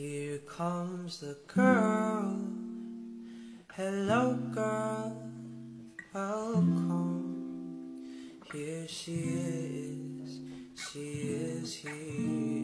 Here comes the girl. Hello girl, welcome. Here she is here.